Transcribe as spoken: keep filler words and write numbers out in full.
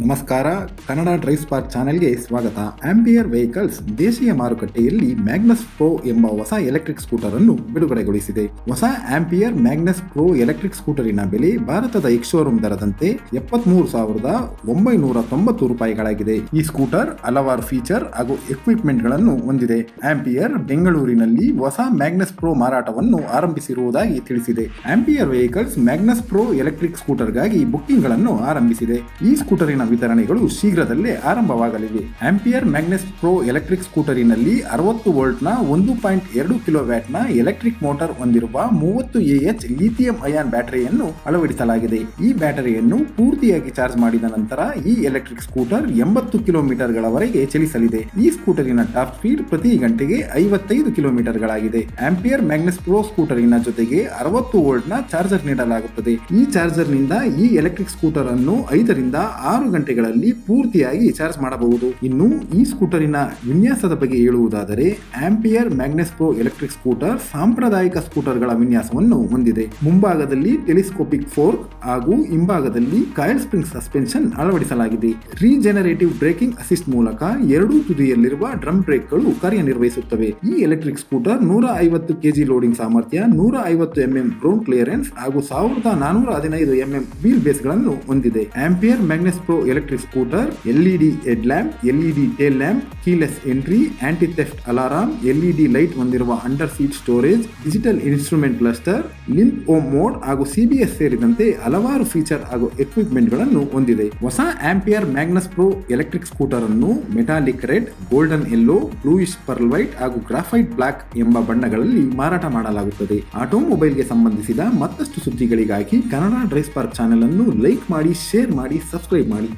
ನಮಸ್ಕಾರ Kannada Drive spark ಚಾನೆಲ್ಗೆ ಸ್ವಾಗತ। ಆಂಪಿಯರ್ ವೆಹಿಕಲ್ಸ್ ದೇಶೀಯ ಮಾರುಕಟ್ಟೆಯಲ್ಲಿ ಮ್ಯಾಗ್ನಸ್ ಪ್ರೊ ಎಂಬ ಹೊಸ ಎಲೆಕ್ಟ್ರಿಕ್ ಸ್ಕೂಟರ್ ಅನ್ನು ಬಿಡುಗಡೆಗೊಳಿಸಿದೆ। ಹೊಸ ಆಂಪಿಯರ್ ಮ್ಯಾಗ್ನಸ್ ಪ್ರೊ ಎಲೆಕ್ಟ್ರಿಕ್ ಸ್ಕೂಟರಿನ ಬೆಲೆ ಭಾರತದ ಎಕ್ಸ್ ಶೋರೂಮ್ ದರದಂತೆ ಎಪ್ಪತ್ಮೂರು ಸಾವಿರದ ಒಂಬೈನೂರ ತೊಂಬತ್ತು ರೂಪಾಯಿಗಳಾಗಿದೆ। ಈ ಸ್ಕೂಟರ್ ಹಲವಾರು ಫೀಚರ್ ಹಾಗೂ ಎಕ್ವಿಪ್ಮೆಂಟ್ ಗಳನ್ನು ಹೊಂದಿದೆ। ಆಂಪಿಯರ್ ಬೆಂಗಳೂರಿನಲ್ಲಿ ಹೊಸ ಮ್ಯಾಗ್ನಸ್ ಪ್ರೊ ಮಾರಾಟವನ್ನು ಆರಂಭಿಸಿರುವುದಾಗಿ ತಿಳಿಸಿದೆ। Ampere Vehicles Magnus Pro electric ಸ್ಕೂಟರ್ಗಾಗಿ ಬುಕ್ಕಿಂಗ್ ಗಳನ್ನು ಆರಂಭಿಸಿದೆ। ಈ ಸ್ಕೂಟರ್ ವಿತರಣೆಗಳು ಶೀಘ್ರದಲ್ಲೇ ಆರಂಭವಾಗಲಿವೆ। ಆಂಪಿಯರ್ ಮ್ಯಾಗ್ನಸ್ ಪ್ರೊ ಎಲೆಕ್ಟ್ರಿಕ್ ಸ್ಕೂಟರಿನಲ್ಲಿ ಅರವತ್ತು ವೋಲ್ಟ್ನ ಒಂದು ಪಾಯಿಂಟ್ ಎರಡು ಕಿಲೋ ವ್ಯಾಟ್ನ ಎಲೆಕ್ಟ್ರಿಕ್ ಮೋಟಾರ್ ಹೊಂದಿರುವ ಮೂವತ್ತು ಎಎಚ್ ಲಿಥಿಯಂ ಅಯಾನ್ ಬ್ಯಾಟರಿಯನ್ನು ಅಳವಡಿಸಲಾಗಿದೆ। ಈ ಬ್ಯಾಟರಿಯನ್ನು ಪೂರ್ತಿಯಾಗಿ ಚಾರ್ಜ್ ಮಾಡಿದ ನಂತರ ಈ ಎಲೆಕ್ಟ್ರಿಕ್ ಸ್ಕೂಟರ್ ಎಂಬತ್ತು ಕಿಲೋಮೀಟರ್ಗಳವರೆಗೆ ಚಲಿಸಲಿದೆ। ಈ ಸ್ಕೂಟರಿನ ಟಾಪ್ ಸ್ಪೀಡ್ ಪ್ರತಿ ಗಂಟೆಗೆ ಐವತ್ತೈದು ಕಿಲೋಮೀಟರ್ಗಳಾಗಿದೆ। ಆಂಪಿಯರ್ ಮ್ಯಾಗ್ನಸ್ ಪ್ರೊ ಸ್ಕೂಟರಿನ ಜೊತೆಗೆ ಅರವತ್ತು ವೋಲ್ಟ್ನ ಚಾರ್ಜರ್ ನೀಡಲಾಗುತ್ತದೆ। ಈ ಚಾರ್ಜರ್ನಿಂದ ಈ ಎಲೆಕ್ಟ್ರಿಕ್ ಸ್ಕೂಟರ್ ಅನ್ನು ಐದರಿಂದ ಆರು ಗಂಟೆಗಳಲ್ಲಿ ಪೂರ್ತಿಯಾಗಿ ಚಾರ್ಜ್ ಮಾಡಬಹುದು। ಇನ್ನು ಈ ಸ್ಕೂಟರಿನ ವಿನ್ಯಾಸದ ಬಗ್ಗೆ ಹೇಳುವುದಾದರೆ Ampere Magnus Pro electric scooter ಸಾಂಪ್ರದಾಯಿಕ ಸ್ಕೂಟರ್ಗಳ ವಿನ್ಯಾಸವನ್ನು ಹೊಂದಿದೆ। ಮುಂಭಾಗದಲ್ಲಿ ಟೆಲಿಸ್ಕೋಪಿಕ್ ಫೋರ್ಕ್ ಹಾಗೂ ಹಿಂಭಾಗದಲ್ಲಿ ಕಾಯಿಲ್ ಸ್ಪ್ರಿಂಗ್ ಸಸ್ಪೆನ್ಷನ್ ಅಳವಡಿಸಲಾಗಿದೆ। ರೀಜೆನರೇಟಿವ್ ಬ್ರೇಕಿಂಗ್ ಅಸಿಸ್ಟ್ ಮೂಲಕ ಎರಡೂ ತುದಿಯಲ್ಲಿರುವ ಡ್ರಮ್ ಬ್ರೇಕ್ಗಳು ಕಾರ್ಯನಿರ್ವಹಿಸುತ್ತವೆ। ಈ ಎಲೆಕ್ಟ್ರಿಕ್ ಸ್ಕೂಟರ್ ನೂರ ಐವತ್ತು ಕೆಜಿ ಲೋಡಿಂಗ್ ಸಾಮರ್ಥ್ಯ, ನೂರ ಐವತ್ತು ಎಂಎಂ ಗ್ರೌಂಡ್ ಕ್ಲಿಯರೆನ್ಸ್ ಹಾಗೂ ಸಾವಿರದ ನಾನೂರ ಹದಿನೈದು ಎಂಎಂ ವೀಲ್ ಬೇಸ್ಗಳನ್ನು ಹೊಂದಿದೆ। Ampere Magnus Pro electric scooter LED head lamp, LED tail lamp, keyless entry, anti theft alarm, LED light ಹೊಂದಿರುವ under seat storage, digital instrument cluster, limp home mode ಹಾಗೂ CBS ಸೇರಿದಂತೆ ಹಲವಾರು ಫೀಚರ್ ಹಾಗೂ equipment ಗಳನ್ನು ಹೊಂದಿದೆ। ಹೊಸ Ampere Magnus Pro electric scooter ಅನ್ನು metallic red, golden yellow, bluish pearl white ಹಾಗೂ ಗ್ರಾಫೈಟ್ ಬ್ಲಾಕ್ ಎಂಬ ಬಣ್ಣಗಳಲ್ಲಿ ಮಾರಾಟ ಮಾಡಲಾಗುತ್ತದೆ। ಆಟೋಮೊಬೈಲ್ಗೆ ಸಂಬಂಧಿಸಿದ ಮತ್ತಷ್ಟು ಸುದ್ದಿಗಳಿಗಾಗಿ ಕನ್ನಡ ಡ್ರೈವ್ ಸ್ಪಾರ್ಕ್ ಚಾನೆಲ್ ಅನ್ನು ಲೈಕ್ ಮಾಡಿ, ಶೇರ್ ಮಾಡಿ, ಸಬ್ಸ್ಕ್ರೈಬ್ ಮಾಡಿ।